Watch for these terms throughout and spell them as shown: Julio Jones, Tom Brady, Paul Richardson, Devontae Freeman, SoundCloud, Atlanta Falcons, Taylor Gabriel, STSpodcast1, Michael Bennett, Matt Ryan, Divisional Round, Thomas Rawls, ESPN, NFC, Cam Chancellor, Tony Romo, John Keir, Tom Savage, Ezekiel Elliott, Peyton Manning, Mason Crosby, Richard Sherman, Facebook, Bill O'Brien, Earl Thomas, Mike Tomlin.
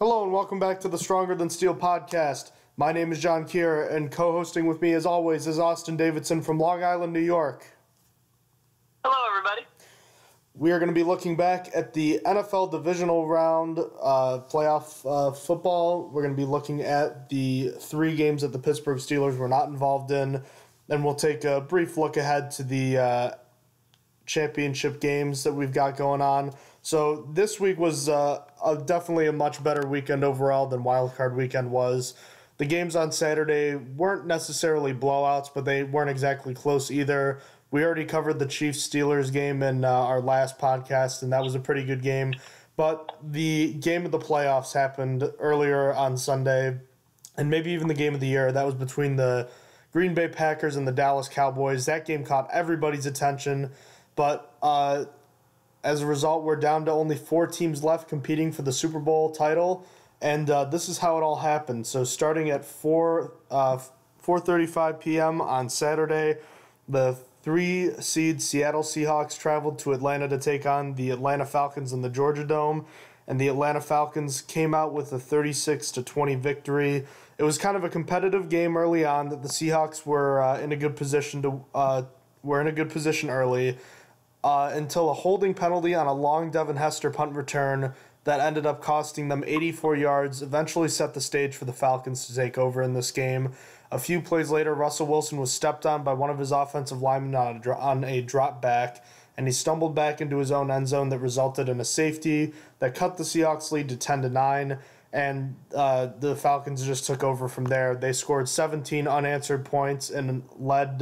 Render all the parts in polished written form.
Hello and welcome back to the Stronger Than Steel podcast. My name is John Keir, and co-hosting with me as always is Austin Davidson from Long Island, New York. Hello, everybody. We are going to be looking back at the NFL Divisional Round playoff football. We're going to be looking at the three games that the Pittsburgh Steelers were not involved in, and we'll take a brief look ahead to the championship games that we've got going on. So this week was definitely a much better weekend overall than Wildcard Weekend was. The games on Saturday weren't necessarily blowouts, but they weren't exactly close either. We already covered the Chiefs-Steelers game in our last podcast, and that was a pretty good game. But the game of the playoffs happened earlier on Sunday, and maybe even the game of the year. That was between the Green Bay Packers and the Dallas Cowboys. That game caught everybody's attention, but as a result, we're down to only four teams left competing for the Super Bowl title, and this is how it all happened. So starting at 4:35 p.m. on Saturday, the 3-seed Seattle Seahawks traveled to Atlanta to take on the Atlanta Falcons in the Georgia Dome, and the Atlanta Falcons came out with a 36-20 victory. It was kind of a competitive game early on that the Seahawks were in a good position early. Until a holding penalty on a long Devin Hester punt return that ended up costing them 84 yards, eventually set the stage for the Falcons to take over in this game. A few plays later, Russell Wilson was stepped on by one of his offensive linemen on a drop back, and he stumbled back into his own end zone that resulted in a safety that cut the Seahawks lead to 10-9, and the Falcons just took over from there. They scored 17 unanswered points and led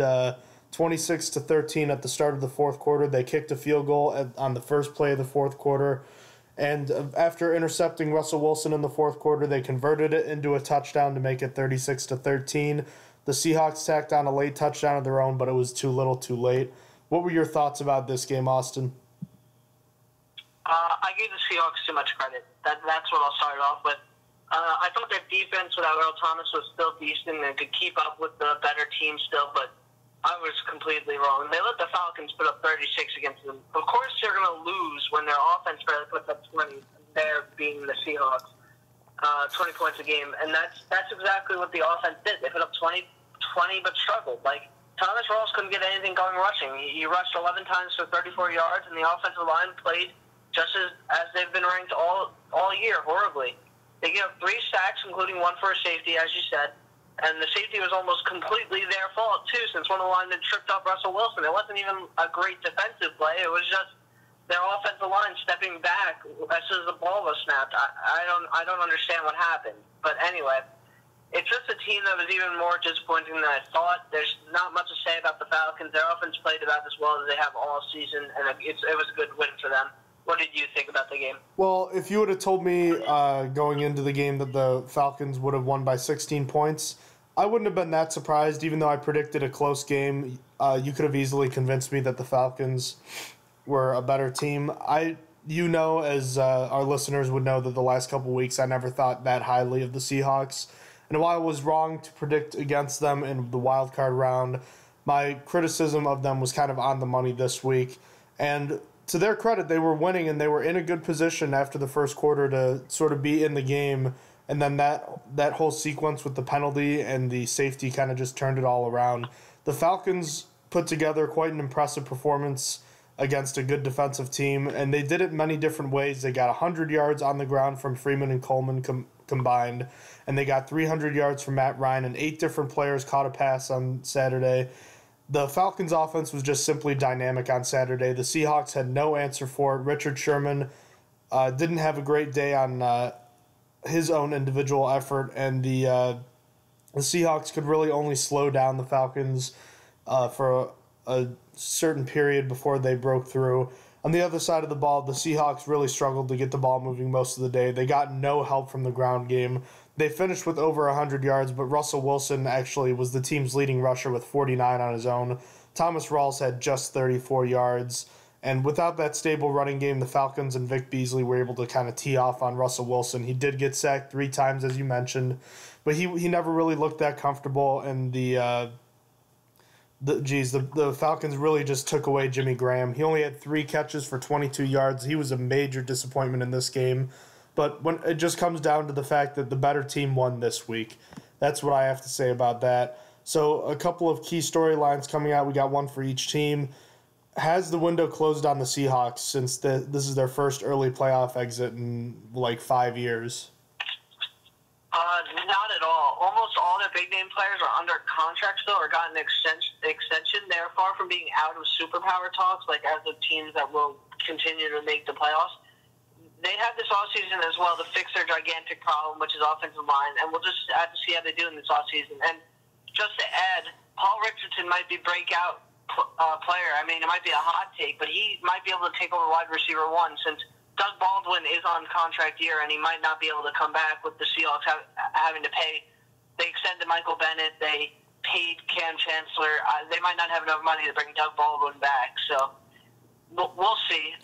26-13 at the start of the fourth quarter. They kicked a field goal on the first play of the fourth quarter, and after intercepting Russell Wilson in the fourth quarter, they converted it into a touchdown to make it 36-13. The Seahawks tacked on a late touchdown of their own, but it was too little, too late. What were your thoughts about this game, Austin? I gave the Seahawks too much credit. That's what I'll start off with. I thought their defense without Earl Thomas was still decent and could keep up with the better team still, but I was completely wrong. They let the Falcons put up 36 against them. Of course they're going to lose when their offense barely puts up 20, they're being the Seahawks, 20 points a game. And that's exactly what the offense did. They put up 20 but struggled. Like, Thomas Rawls couldn't get anything going rushing. He rushed 11 times for 34 yards, and the offensive line played just as they've been ranked all year, horribly. They gave up 3 sacks, including one for a safety, as you said. And the safety was almost completely their fault, too, since one of the linemen tripped up Russell Wilson. It wasn't even a great defensive play. It was just their offensive line stepping back as soon as the ball was snapped. I don't understand what happened. But anyway, it's just a team that was even more disappointing than I thought. There's not much to say about the Falcons. Their offense played about as well as they have all season, and it was a good win for them. What did you think about the game? Well, if you would have told me going into the game that the Falcons would have won by 16 points, I wouldn't have been that surprised, even though I predicted a close game. You could have easily convinced me that the Falcons were a better team. As our listeners would know, that the last couple weeks I never thought that highly of the Seahawks. And while I was wrong to predict against them in the wild card round, my criticism of them was kind of on the money this week. And to their credit, they were winning and they were in a good position after the first quarter to sort of be in the game. And then that whole sequence with the penalty and the safety kind of just turned it all around. The Falcons put together quite an impressive performance against a good defensive team, and they did it many different ways. They got 100 yards on the ground from Freeman and Coleman combined, and they got 300 yards from Matt Ryan, and 8 different players caught a pass on Saturday. The Falcons' offense was just simply dynamic on Saturday. The Seahawks had no answer for it. Richard Sherman didn't have a great day on his own individual effort, and the Seahawks could really only slow down the Falcons for a certain period before they broke through. On the other side of the ball, the Seahawks really struggled to get the ball moving most of the day. They got no help from the ground game. They finished with over 100 yards, but Russell Wilson actually was the team's leading rusher with 49 on his own. Thomas Rawls had just 34 yards. And without that stable running game, the Falcons and Vic Beasley were able to kind of tee off on Russell Wilson. He did get sacked 3 times, as you mentioned, but he never really looked that comfortable, and the Falcons really just took away Jimmy Graham. He only had 3 catches for 22 yards. He was a major disappointment in this game. But when it just comes down to the fact that the better team won this week. That's what I have to say about that. So a couple of key storylines coming out. We got one for each team. Has the window closed on the Seahawks since this is their first early playoff exit in like 5 years? Not at all. Almost all their big-name players are under contract still or got an extension. They're far from being out of superpower talks, like as the teams that will continue to make the playoffs. They have this offseason as well to fix their gigantic problem, which is offensive line, and we'll just have to see how they do in this offseason. And just to add, Paul Richardson might be breakout player. I mean, it might be a hot take, but he might be able to take over wide receiver one since Doug Baldwin is on contract year, and he might not be able to come back with the Seahawks having to pay. They extended Michael Bennett. They paid Cam Chancellor. They might not have enough money to bring Doug Baldwin back. So we'll see.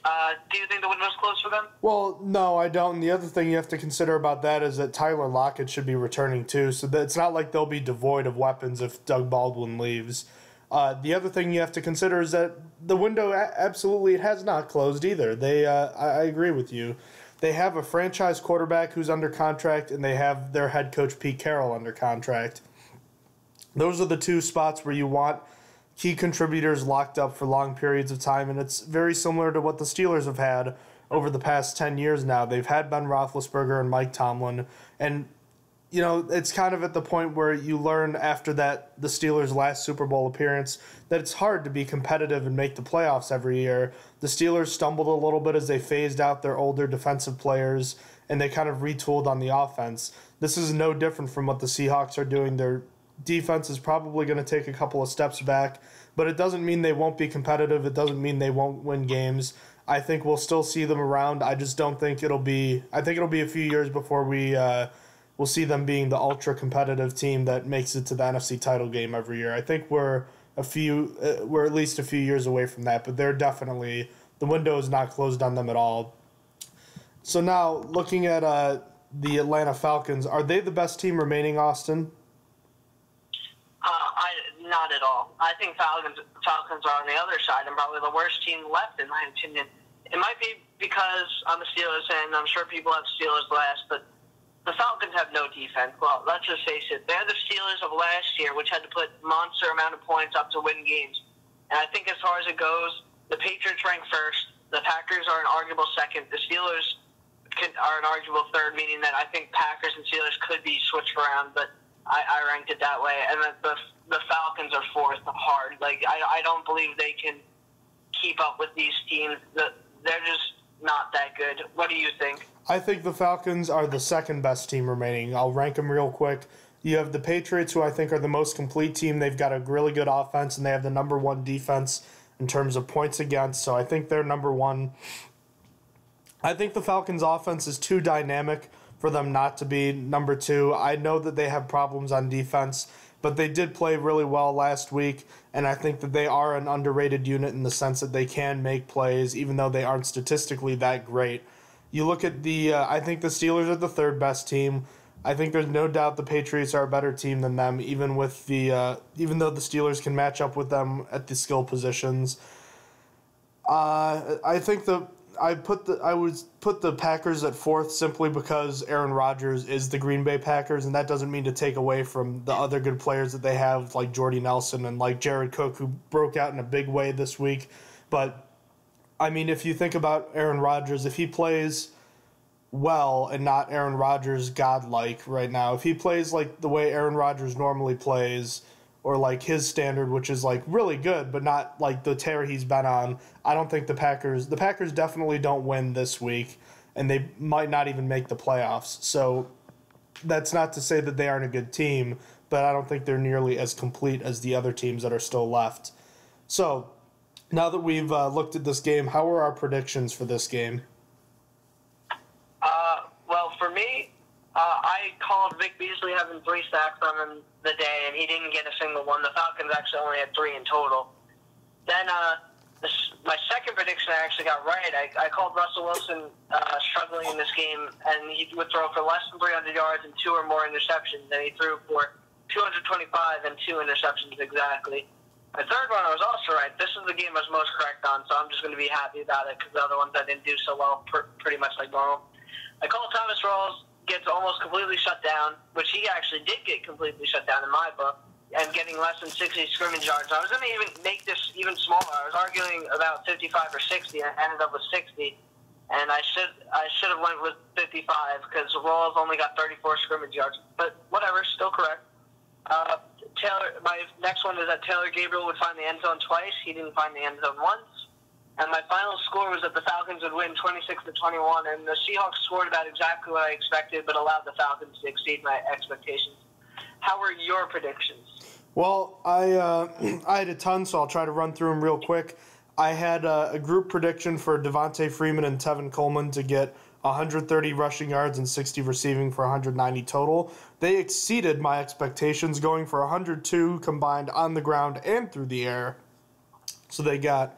Do you think the window's closed for them? Well, no, I don't. And the other thing you have to consider about that is that Tyler Lockett should be returning too, so that it's not like they'll be devoid of weapons if Doug Baldwin leaves. The other thing you have to consider is that the window absolutely has not closed either. They, I agree with you. They have a franchise quarterback who's under contract, and they have their head coach Pete Carroll under contract. Those are the two spots where you want key contributors locked up for long periods of time, and it's very similar to what the Steelers have had over the past 10 years now. They've had Ben Roethlisberger and Mike Tomlin, and you know, it's kind of at the point where you learn after that, the Steelers' last Super Bowl appearance, that it's hard to be competitive and make the playoffs every year. The Steelers stumbled a little bit as they phased out their older defensive players, and they kind of retooled on the offense. This is no different from what the Seahawks are doing. Their defense is probably going to take a couple of steps back, but it doesn't mean they won't be competitive. It doesn't mean they won't win games. I think we'll still see them around. I just don't think it'll be – I think it'll be a few years before we we'll see them being the ultra-competitive team that makes it to the NFC title game every year. I think we're at least a few years away from that, but they're definitely – the window is not closed on them at all. So now looking at the Atlanta Falcons, are they the best team remaining, Austin? Not at all. I think Falcons are on the other side and probably the worst team left, in my opinion. It might be because I'm a Steelers fan. I'm sure people have Steelers last, but – the Falcons have no defense. Well, let's just face it. They're the Steelers of last year, which had to put monster amount of points up to win games. And I think as far as it goes, the Patriots rank first. The Packers are an arguable second. The Steelers are an arguable third, meaning that I think Packers and Steelers could be switched around, but I ranked it that way. And the Falcons are fourth hard. Like, I don't believe they can keep up with these teams. They're just not that good. What do you think? I think the Falcons are the second best team remaining. I'll rank them real quick. You have the Patriots, who I think are the most complete team. They've got a really good offense, and they have the number one defense in terms of points against, so I think they're number one. I think the Falcons' offense is too dynamic for them not to be number two. I know that they have problems on defense, but they did play really well last week, and I think that they are an underrated unit in the sense that they can make plays, even though they aren't statistically that great. You look at the I think the Steelers are the third best team. I think there's no doubt the Patriots are a better team than them, even with the even though the Steelers can match up with them at the skill positions. I think I would put the Packers at fourth simply because Aaron Rodgers is the Green Bay Packers, and that doesn't mean to take away from the other good players that they have, like Jordy Nelson and like Jared Cook, who broke out in a big way this week, but. I mean, if you think about Aaron Rodgers, if he plays well and not Aaron Rodgers godlike right now, if he plays like the way Aaron Rodgers normally plays or like his standard, which is like really good but not like the tear he's been on, I don't think the Packers definitely don't win this week, and they might not even make the playoffs. So that's not to say that they aren't a good team, but I don't think they're nearly as complete as the other teams that are still left. So now that we've looked at this game, how are our predictions for this game? Well, for me, I called Vic Beasley having 3 sacks on him the day, and he didn't get a single one. The Falcons actually only had 3 in total. Then my second prediction I actually got right. I called Russell Wilson struggling in this game, and he would throw for less than 300 yards and 2 or more interceptions, and he threw for 225 and 2 interceptions exactly. The third one, I was also right. This is the game I was most correct on, so I'm just going to be happy about it because the other ones I didn't do so well, pretty much like normal. I call Thomas Rawls gets almost completely shut down, which he actually did get completely shut down in my book, and getting less than 60 scrimmage yards. I was going to even make this even smaller. I was arguing about 55 or 60, and I ended up with 60. And I should have went with 55 because Rawls only got 34 scrimmage yards. But whatever, still correct. Taylor, my next one is that Taylor Gabriel would find the end zone twice. He didn't find the end zone once. And my final score was that the Falcons would win 26-21, and the Seahawks scored about exactly what I expected, but allowed the Falcons to exceed my expectations. How were your predictions? Well, I had a ton, so I'll try to run through them real quick. I had a group prediction for Devontae Freeman and Tevin Coleman to get 130 rushing yards and 60 receiving for 190 total. They exceeded my expectations, going for 102 combined on the ground and through the air. So they got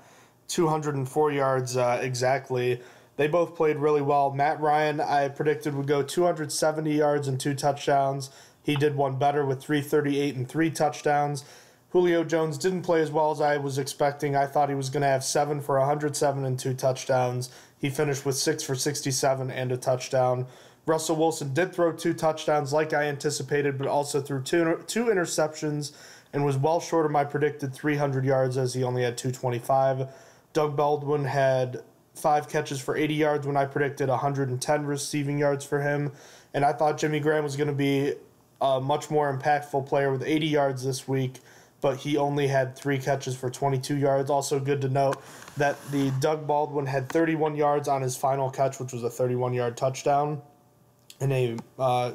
204 yards exactly. They both played really well. Matt Ryan, I predicted, would go 270 yards and 2 touchdowns. He did one better with 338 and 3 touchdowns. Julio Jones didn't play as well as I was expecting. I thought he was going to have 7 for 107 and 2 touchdowns. He finished with 6 for 67 and a touchdown. Russell Wilson did throw 2 touchdowns like I anticipated, but also threw two interceptions and was well short of my predicted 300 yards as he only had 225. Doug Baldwin had 5 catches for 80 yards when I predicted 110 receiving yards for him. And I thought Jimmy Graham was going to be a much more impactful player with 80 yards this week, but he only had 3 catches for 22 yards. Also good to note that the Doug Baldwin had 31 yards on his final catch, which was a 31-yard touchdown and a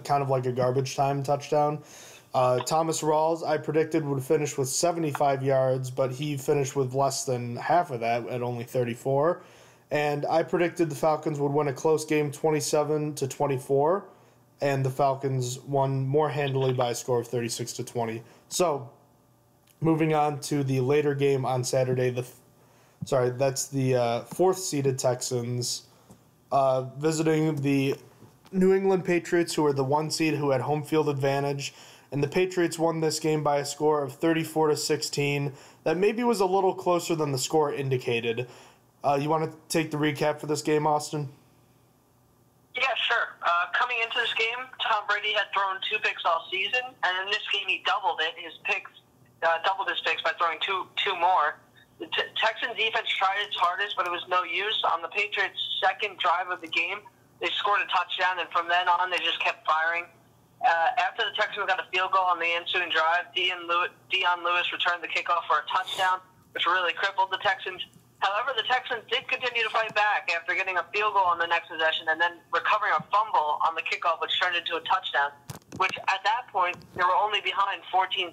kind of like a garbage time touchdown. Thomas Rawls, I predicted, would finish with 75 yards, but he finished with less than half of that at only 34. And I predicted the Falcons would win a close game 27-24, and the Falcons won more handily by a score of 36-20. So moving on to the later game on Saturday, that's the fourth-seeded Texans visiting the New England Patriots, who are the 1 seed who had home field advantage. And the Patriots won this game by a score of 34-16. That maybe was a little closer than the score indicated. You want to take the recap for this game, Austin? Yeah, sure. Coming into this game, Tom Brady had thrown 2 picks all season, and in this game he doubled it. Doubled his picks by throwing two more. The Texans defense tried its hardest, but it was no use. On the Patriots' second drive of the game, they scored a touchdown, and from then on, they just kept firing. After the Texans got a field goal on the ensuing drive, Dion Lewis returned the kickoff for a touchdown, which really crippled the Texans. However, the Texans did continue to fight back after getting a field goal on the next possession and then recovering a fumble on the kickoff, which turned into a touchdown, which at that point, they were only behind 14-13.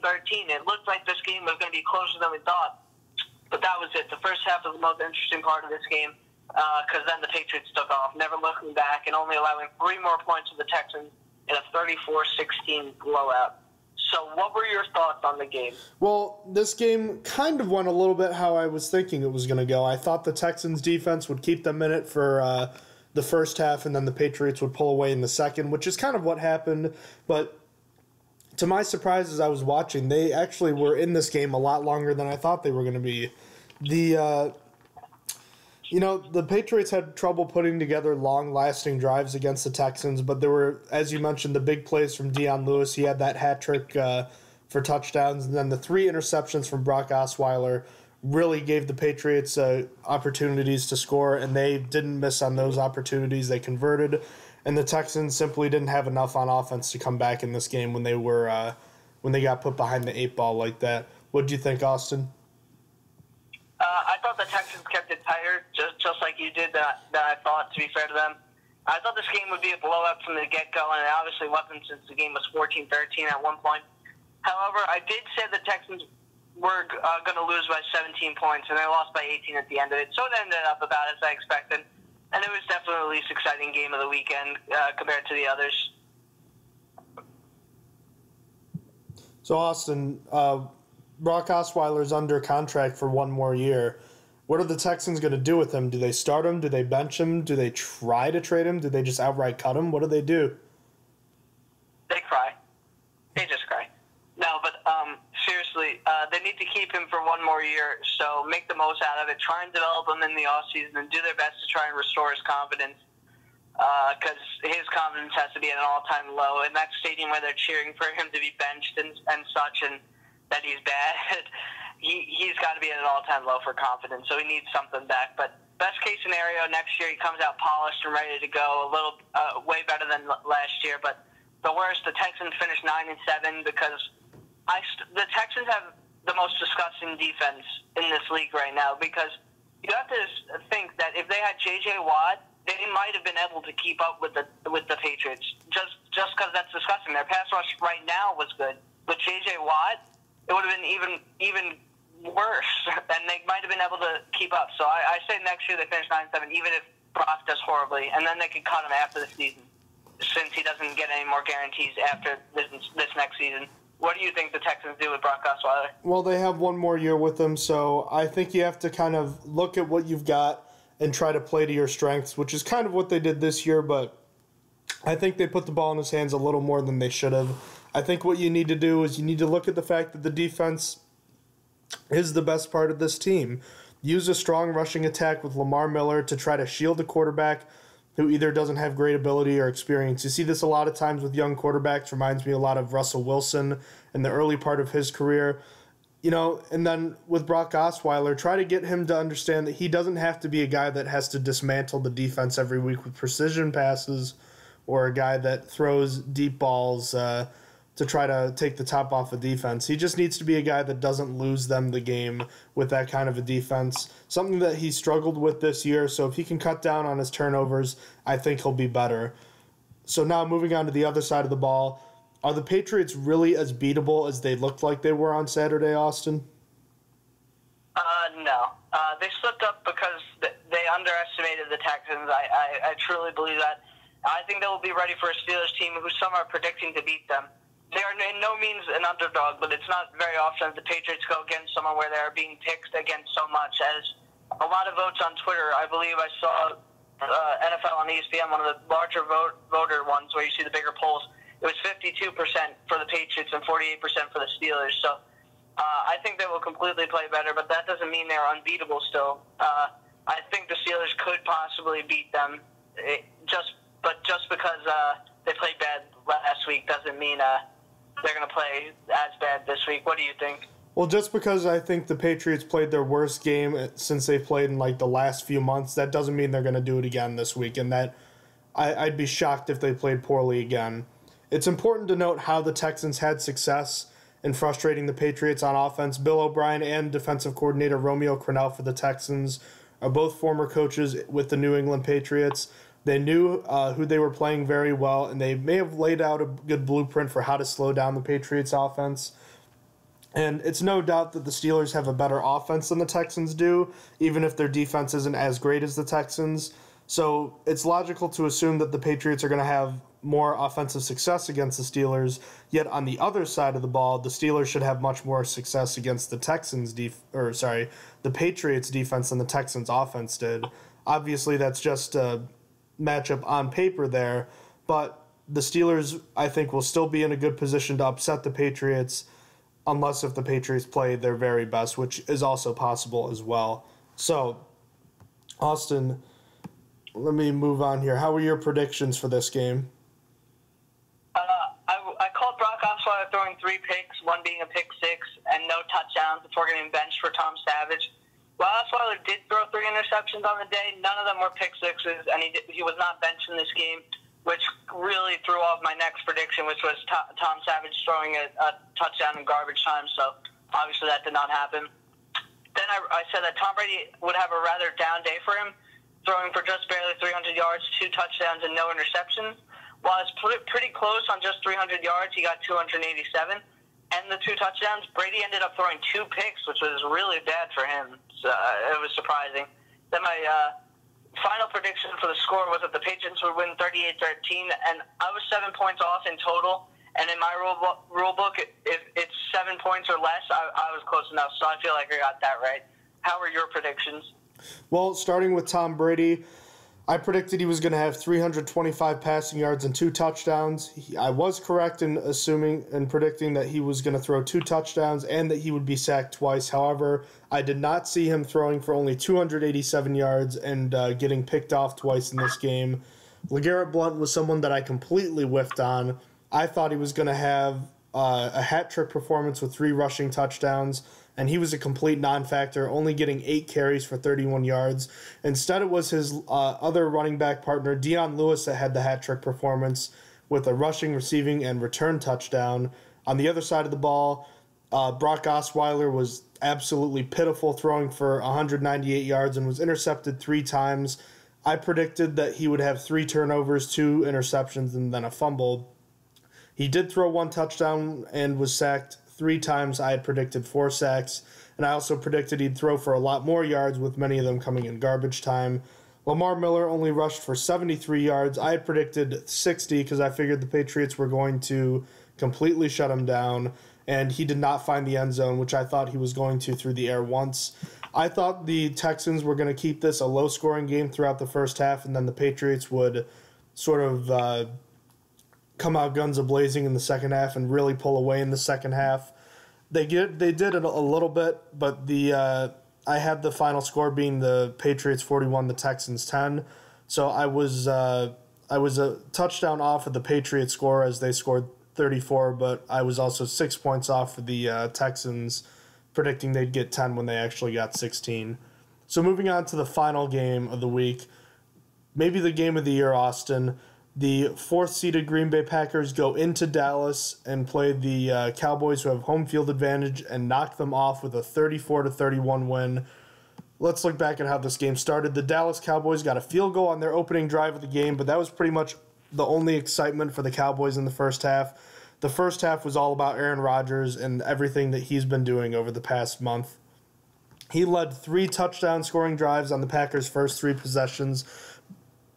It looked like this game was going to be closer than we thought, but that was it. The first half was the most interesting part of this game because then the Patriots took off, never looking back, and only allowing 3 more points to the Texans in a 34-16 blowout. So what were your thoughts on the game? Well, this game kind of went a little bit how I was thinking it was going to go. I thought the Texans' defense would keep them in it for the first half, and then the Patriots would pull away in the second, which is kind of what happened. But to my surprise, as I was watching, they actually were in this game a lot longer than I thought they were going to be. The Patriots had trouble putting together long-lasting drives against the Texans, but there were, as you mentioned, the big plays from Dion Lewis. He had that hat trick for touchdowns, and then the 3 interceptions from Brock Osweiler really gave the Patriots opportunities to score, and they didn't miss on those opportunities. They converted, and the Texans simply didn't have enough on offense to come back in this game when they were when they got put behind the 8 ball like that. What do you think, Austin? I thought the Texans kept it tighter, just like you did that I thought, to be fair to them. I thought this game would be a blowout from the get-go, and it obviously wasn't since the game was 14-13 at one point. However, I did say the Texans were going to lose by 17 points, and they lost by 18 at the end of it. So it ended up about as I expected, and it was definitely the least exciting game of the weekend compared to the others. So, Austin, Brock Osweiler's under contract for 1 more year. What are the Texans going to do with him? Do they start him? Do they bench him? Do they try to trade him? Do they just outright cut him? What do? They cry. They just cry. No, but seriously, they need to keep him for 1 more year, so make the most out of it. Try and develop him in the offseason and do their best to try and restore his confidence. because his confidence has to be at an all-time low. And that stadium where they're cheering for him to be benched and such, and that he's bad, he's got to be at an all-time low for confidence. So he needs something back. But best-case scenario, next year he comes out polished and ready to go, a little way better than last year. But the worst, the Texans finished 9-7 because the Texans have the most disgusting defense in this league right now, because you have to think that if they had JJ Watt, they might have been able to keep up with the Patriots, just because that's disgusting. Their pass rush right now was good. With JJ Watt, it would have been even worse, and they might have been able to keep up. So I say next year they finish 9-7, even if Brock does horribly, and then they could cut him after the season, since he doesn't get any more guarantees after this next season. What do you think the Texans do with Brock Osweiler? Well, they have one more year with him, so I think you have to kind of look at what you've got and try to play to your strengths, which is kind of what they did this year, but I think they put the ball in his hands a little more than they should have. I think what you need to do is you need to look at the fact that the defense is the best part of this team. Use a strong rushing attack with Lamar Miller to try to shield the quarterback who either doesn't have great ability or experience. You see this a lot of times with young quarterbacks. Reminds me a lot of Russell Wilson in the early part of his career. You know, and then with Brock Osweiler, try to get him to understand that he doesn't have to be a guy that has to dismantle the defense every week with precision passes, or a guy that throws deep balls to try to take the top off the defense. He just needs to be a guy that doesn't lose them the game with that kind of a defense, something that he struggled with this year. So if he can cut down on his turnovers, I think he'll be better. So now moving on to the other side of the ball, are the Patriots really as beatable as they looked like they were on Saturday, Austin? No. They slipped up because they underestimated the Texans. I truly believe that. I think they will be ready for a Steelers team who some are predicting to beat them. They are in no means an underdog, but it's not very often that the Patriots go against someone where they are being picked against so much. As a lot of votes on Twitter, I believe I saw NFL on ESPN, one of the larger voter ones where you see the bigger polls. It was 52% for the Patriots and 48% for the Steelers. So I think they will completely play better, but that doesn't mean they're unbeatable still. I think the Steelers could possibly beat them, just because they played bad last week doesn't mean they're going to play as bad this week. What do you think? Well, just because I think the Patriots played their worst game since they played in like the last few months, that doesn't mean they're going to do it again this week, and that I'd be shocked if they played poorly again. It's important to note how the Texans had success in frustrating the Patriots on offense. Bill O'Brien and defensive coordinator Romeo Crennel for the Texans are both former coaches with the New England Patriots. They knew who they were playing very well, and they may have laid out a good blueprint for how to slow down the Patriots' offense. And it's no doubt that the Steelers have a better offense than the Texans do, even if their defense isn't as great as the Texans. So it's logical to assume that the Patriots are going to have more offensive success against the Steelers, yet on the other side of the ball, the Steelers should have much more success against the the Patriots' defense than the Texans' offense did. Obviously, that's just matchup on paper there, but the Steelers, I think, will still be in a good position to upset the Patriots unless if the Patriots play their very best, which is also possible as well. So, Austin, let me move on here. How were your predictions for this game? I called Brock Osweiler throwing 3 picks, one being a pick 6, and no touchdowns before getting benched for Tom Savage. While Osweiler did throw 3 interceptions on the day, none of them were pick 6s, and he was not benched in this game, which really threw off my next prediction, which was Tom Savage throwing a touchdown in garbage time. So obviously that did not happen. Then I said that Tom Brady would have a rather down day for him, throwing for just barely 300 yards, 2 touchdowns, and no interceptions. While it's pretty close on just 300 yards, he got 287. And the 2 touchdowns, Brady ended up throwing 2 picks, which was really bad for him. So, it was surprising. Then my final prediction for the score was that the Patriots would win 38-13, and I was 7 points off in total. And in my rule book, if it's 7 points or less, I was close enough, so I feel like I got that right. How were your predictions? Well, starting with Tom Brady, I predicted he was going to have 325 passing yards and 2 touchdowns. I was correct in assuming and predicting that he was going to throw 2 touchdowns and that he would be sacked twice. However, I did not see him throwing for only 287 yards and getting picked off twice in this game. LeGarrette Blount was someone that I completely whiffed on. I thought he was going to have a hat trick performance with 3 rushing touchdowns, and he was a complete non-factor, only getting 8 carries for 31 yards. Instead, it was his other running back partner, Dion Lewis, that had the hat trick performance with a rushing, receiving, and return touchdown. On the other side of the ball, Brock Osweiler was absolutely pitiful, throwing for 198 yards and was intercepted 3 times. I predicted that he would have 3 turnovers, 2 interceptions, and then a fumble. He did throw 1 touchdown and was sacked 3 times. I had predicted 4 sacks, and I also predicted he'd throw for a lot more yards, with many of them coming in garbage time. Lamar Miller only rushed for 73 yards. I had predicted 60 because I figured the Patriots were going to completely shut him down, and he did not find the end zone, which I thought he was going to through the air once. I thought the Texans were going to keep this a low-scoring game throughout the first half, and then the Patriots would sort of come out guns a-blazing in the second half and really pull away in the second half. They did it a little bit, but I had the final score being the Patriots 41, the Texans 10. So I was a touchdown off of the Patriots score as they scored 34, but I was also 6 points off of the Texans, predicting they'd get 10 when they actually got 16. So moving on to the final game of the week, maybe the game of the year, Austin. The 4th-seeded Green Bay Packers go into Dallas and play the Cowboys, who have home field advantage, and knock them off with a 34-31 win. Let's look back at how this game started. The Dallas Cowboys got a field goal on their opening drive of the game, but that was pretty much the only excitement for the Cowboys in the first half. The first half was all about Aaron Rodgers and everything that he's been doing over the past month. He led 3 touchdown scoring drives on the Packers' first 3 possessions.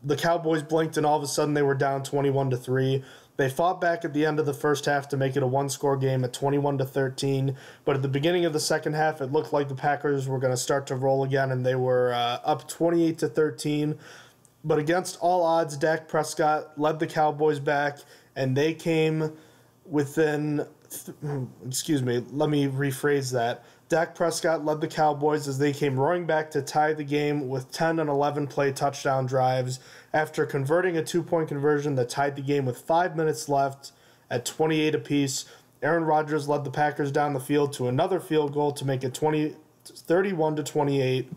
The Cowboys blinked, and all of a sudden they were down 21-3. They fought back at the end of the first half to make it a one-score game at 21-13. But at the beginning of the second half, it looked like the Packers were going to start to roll again, and they were up 28-13. But against all odds, Dak Prescott led the Cowboys back, and they came within Dak Prescott led the Cowboys as they came roaring back to tie the game with 10 and 11-play touchdown drives after converting a 2-point conversion that tied the game with 5 minutes left at 28 apiece. Aaron Rodgers led the Packers down the field to another field goal to make it 31-28.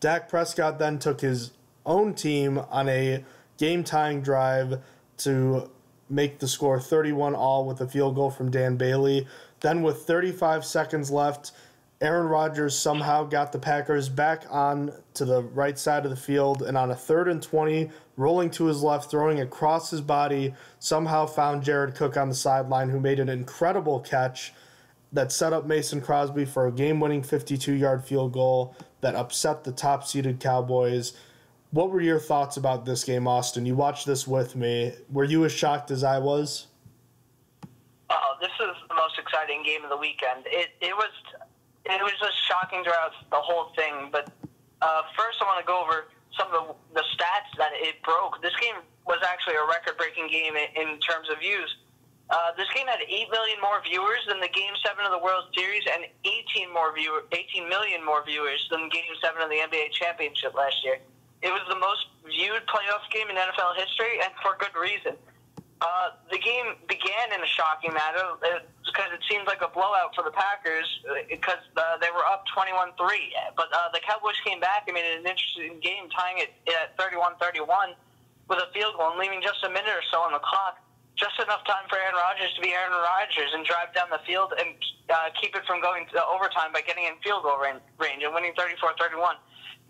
Dak Prescott then took his own team on a game-tying drive to make the score 31-all with a field goal from Dan Bailey. Then with 35 seconds left, Aaron Rodgers somehow got the Packers back on to the right side of the field, and on a 3rd and 20, rolling to his left, throwing across his body, somehow found Jared Cook on the sideline, who made an incredible catch that set up Mason Crosby for a game-winning 52-yard field goal that upset the top-seeded Cowboys. What were your thoughts about this game, Austin? You watched this with me. Were you as shocked as I was? This is the most exciting game of the weekend. It was just shocking throughout the whole thing. But first, I want to go over some of the stats that it broke. This game was actually a record-breaking game in terms of views. This game had 8 million more viewers than the Game 7 of the World Series, and 18 million more viewers than Game 7 of the NBA Championship last year. It was the most viewed playoff game in NFL history, and for good reason. The game began in a shocking manner because it seemed like a blowout for the Packers because they were up 21-3. But the Cowboys came back and made it an interesting game, tying it at 31-31 with a field goal and leaving just a minute or so on the clock. Just enough time for Aaron Rodgers to be Aaron Rodgers and drive down the field and keep it from going to overtime by getting in field goal range and winning 34-31.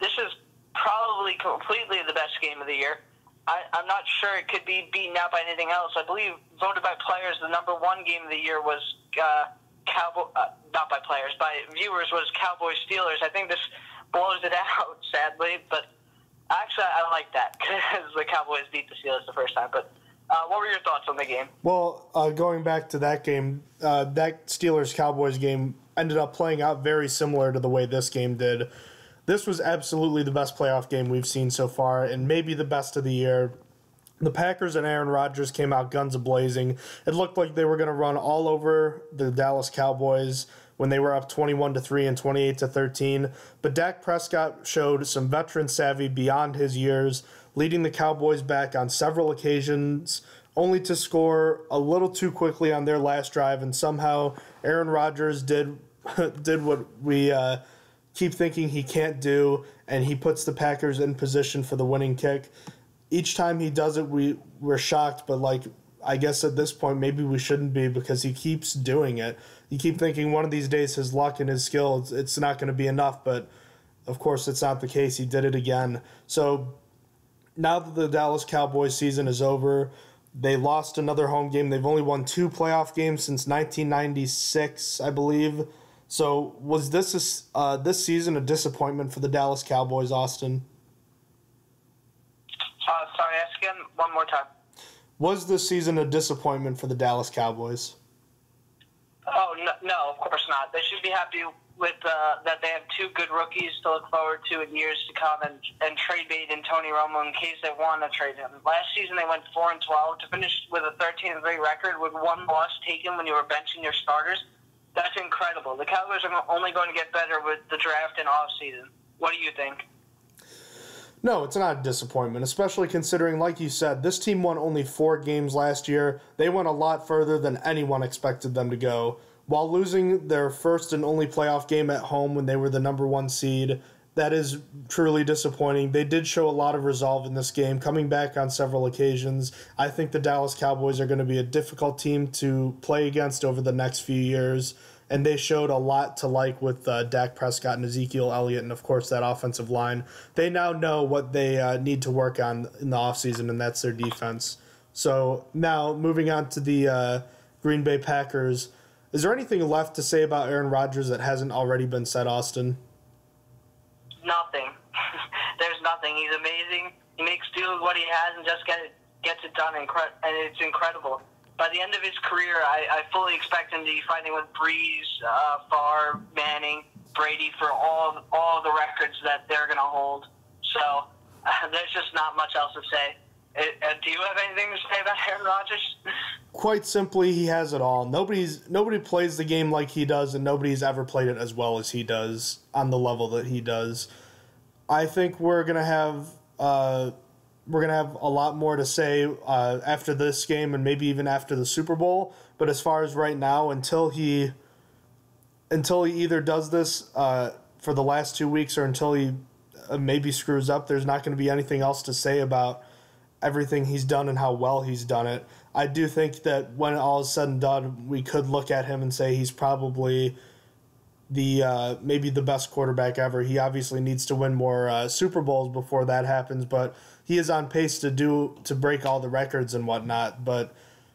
This is probably completely the best game of the year. I'm not sure it could be beaten out by anything else. I believe voted by players, the #1 game of the year was by viewers was Cowboys Steelers. I think this blows it out, sadly, but actually I like that because the Cowboys beat the Steelers the first time. But what were your thoughts on the game? Well, going back to that game, that Steelers-Cowboys game ended up playing out very similar to the way this game did. This was absolutely the best playoff game we've seen so far, and maybe the best of the year. The Packers and Aaron Rodgers came out guns a-blazing. It looked like they were going to run all over the Dallas Cowboys when they were up 21-3 and 28-13, but Dak Prescott showed some veteran savvy beyond his years, leading the Cowboys back on several occasions, only to score a little too quickly on their last drive, and somehow Aaron Rodgers did what we keep thinking he can't do, and he puts the Packers in position for the winning kick. Each time he does it, we're shocked, but like I guess at this point maybe we shouldn't be, because he keeps doing it. You keep thinking one of these days his luck and his skill, it's not going to be enough, but of course it's not the case. He did it again. So now that the Dallas Cowboys season is over, they lost another home game. They've only won 2 playoff games since 1996, I believe. So was this this season a disappointment for the Dallas Cowboys, Austin? Sorry, ask again one more time. Was this season a disappointment for the Dallas Cowboys? Oh, no, of course not. They should be happy with that they have 2 good rookies to look forward to in years to come, and trade bait in Tony Romo in case they want to trade him. Last season they went 4-12 to finish with a 13-3 record with 1 loss taken when you were benching your starters. That's incredible. The Cowboys are only going to get better with the draft and offseason. What do you think? No, it's not a disappointment, especially considering, like you said, this team won only 4 games last year. They went a lot further than anyone expected them to go. While losing their first and only playoff game at home when they were the number 1 seed, that is truly disappointing. They did show a lot of resolve in this game, coming back on several occasions. I think the Dallas Cowboys are going to be a difficult team to play against over the next few years, and they showed a lot to like with Dak Prescott and Ezekiel Elliott and, of course, that offensive line. They now know what they need to work on in the offseason, and that's their defense. So now moving on to the Green Bay Packers, is there anything left to say about Aaron Rodgers that hasn't already been said, Austin? Nothing. There's nothing. He's amazing. He makes do with what he has and just gets it done, and it's incredible. By the end of his career, I fully expect him to be fighting with Breeze, Favre, Manning, Brady for all the records that they're going to hold. So there's just not much else to say. Do you have anything to say about Aaron Rodgers? Quite simply, he has it all. Nobody plays the game like he does, and nobody's ever played it as well as he does on the level that he does. I think we're going to have a lot more to say after this game and maybe even after the Super Bowl. But as far as right now, until he either does this for the last 2 weeks or until he maybe screws up, there's not going to be anything else to say about everything he's done and how well he's done it. I do think that when all is said and done, we could look at him and say he's probably maybe the best quarterback ever. He obviously needs to win more Super Bowls before that happens, but he is on pace to break all the records and whatnot. But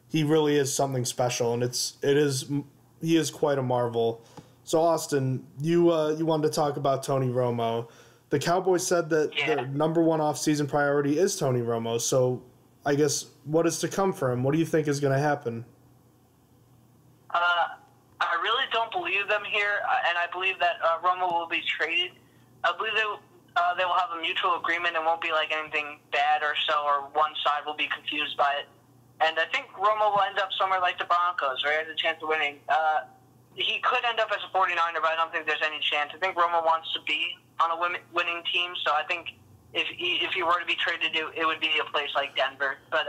he really is something special, and he is quite a marvel. So Austin, you wanted to talk about Tony Romo. The Cowboys said that their number 1 offseason priority is Tony Romo. So I guess what is to come for him? What do you think is going to happen? I really don't believe them here, and I believe that Romo will be traded. I believe they will have a mutual agreement and won't be like anything bad or so, or one side will be confused by it. And I think Romo will end up somewhere like the Broncos, where he has a chance of winning. He could end up as a 49er, but I don't think there's any chance. I think Romo wants to be on a winning team, so I think if he were to be traded, it would be a place like Denver. But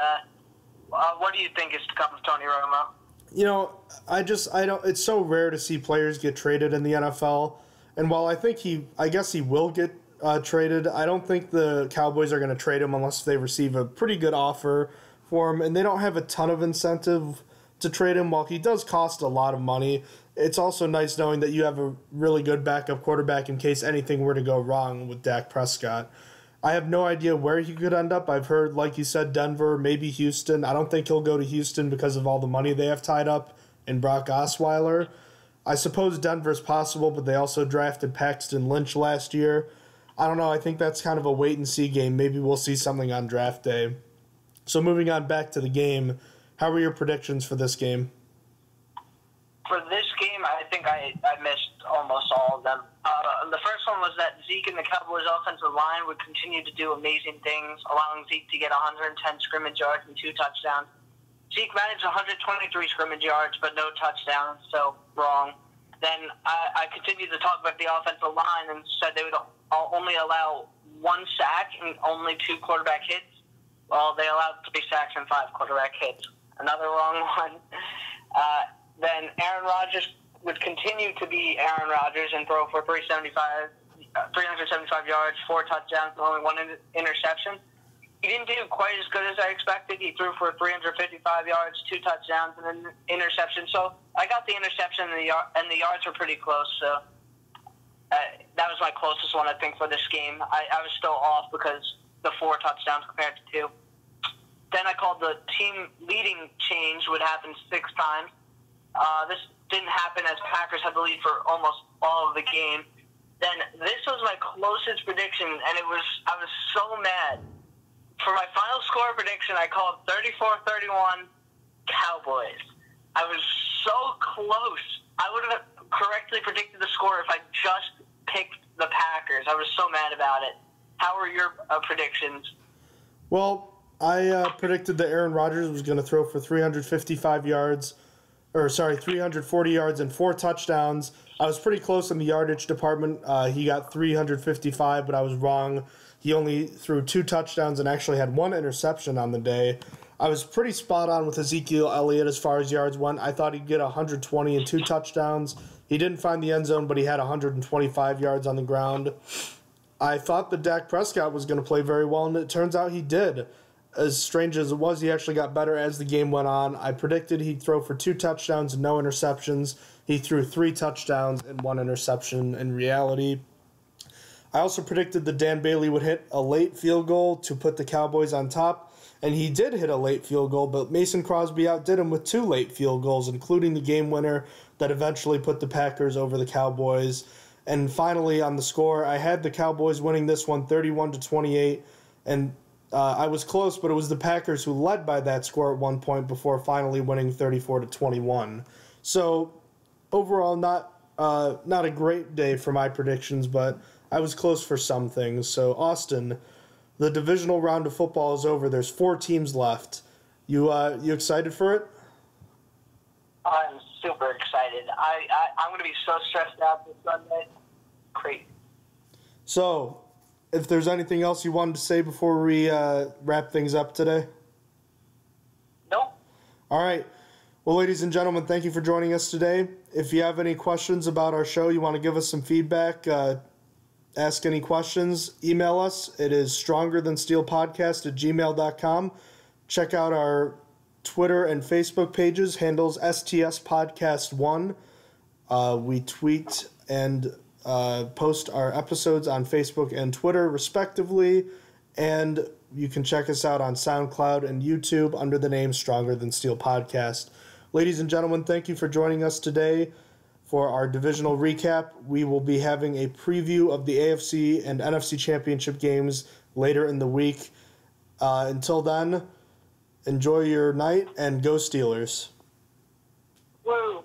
what do you think is to come with Tony Romo? You know, it's so rare to see players get traded in the NFL. And while I guess he will get traded, I don't think the Cowboys are going to trade him unless they receive a pretty good offer for him. And they don't have a ton of incentive to trade him. While he does cost a lot of money, it's also nice knowing that you have a really good backup quarterback in case anything were to go wrong with Dak Prescott. I have no idea where he could end up. I've heard, like you said, Denver, maybe Houston. I don't think he'll go to Houston because of all the money they have tied up in Brock Osweiler. I suppose Denver's possible, but they also drafted Paxton Lynch last year. I don't know. I think that's kind of a wait-and-see game. Maybe we'll see something on draft day. So moving on back to the game, how were your predictions for this game? For this game, I think I missed almost all of them. The first one was that Zeke and the Cowboys' offensive line would continue to do amazing things, allowing Zeke to get 110 scrimmage yards and 2 touchdowns. Zeke managed 123 scrimmage yards, but no touchdowns, so wrong. Then I continued to talk about the offensive line and said they would only allow one sack and only two quarterback hits. Well, they allowed 3 sacks and 5 quarterback hits. Another wrong one. Then Aaron Rodgers would continue to be Aaron Rodgers and throw for 375 yards, 4 touchdowns, and only 1 interception. He didn't do quite as good as I expected. He threw for 355 yards, 2 touchdowns, and an interception. So I got the interception, and the yards were pretty close. So that was my closest one, I think, for this game. I was still off because the 4 touchdowns compared to 2. Then I called the team leading change would happen 6 times. This didn't happen as Packers had the lead for almost all of the game. Then this was my closest prediction, and I was so mad. For my final score prediction, I called 34-31 Cowboys. I was so close. I would have correctly predicted the score if I just picked the Packers. I was so mad about it. How were your predictions? Well, I predicted that Aaron Rodgers was going to throw for 340 yards and 4 touchdowns. I was pretty close in the yardage department. He got 355, but I was wrong. He only threw 2 touchdowns and actually had 1 interception on the day. I was pretty spot on with Ezekiel Elliott as far as yards went. I thought he'd get 120 and 2 touchdowns. He didn't find the end zone, but he had 125 yards on the ground. I thought that Dak Prescott was going to play very well, and it turns out he did. As strange as it was, he actually got better as the game went on. I predicted he'd throw for 2 touchdowns and no interceptions. He threw 3 touchdowns and 1 interception in reality. I also predicted that Dan Bailey would hit a late field goal to put the Cowboys on top, and he did hit a late field goal, but Mason Crosby outdid him with 2 late field goals, including the game winner that eventually put the Packers over the Cowboys. And finally, on the score, I had the Cowboys winning this one 31-28, and I was close, but it was the Packers who led by that score at one point before finally winning 34-21. So overall, not a great day for my predictions, but I was close for some things. So, Austin, the divisional round of football is over. There's 4 teams left. You excited for it? I'm super excited. I'm going to be so stressed out this Sunday. Great. So, if there's anything else you wanted to say before we wrap things up today? Nope. All right. Well, ladies and gentlemen, thank you for joining us today. If you have any questions about our show, you want to give us some feedback, ask any questions, email us. It is strongerthansteelpodcast@gmail.com. Check out our Twitter and Facebook pages, handles STS Podcast 1. We tweet and post our episodes on Facebook and Twitter, respectively. And you can check us out on SoundCloud and YouTube under the name Stronger Than Steel Podcast. Ladies and gentlemen, thank you for joining us today. For our divisional recap, we will be having a preview of the AFC and NFC championship games later in the week. Until then, enjoy your night and go Steelers. Whoa.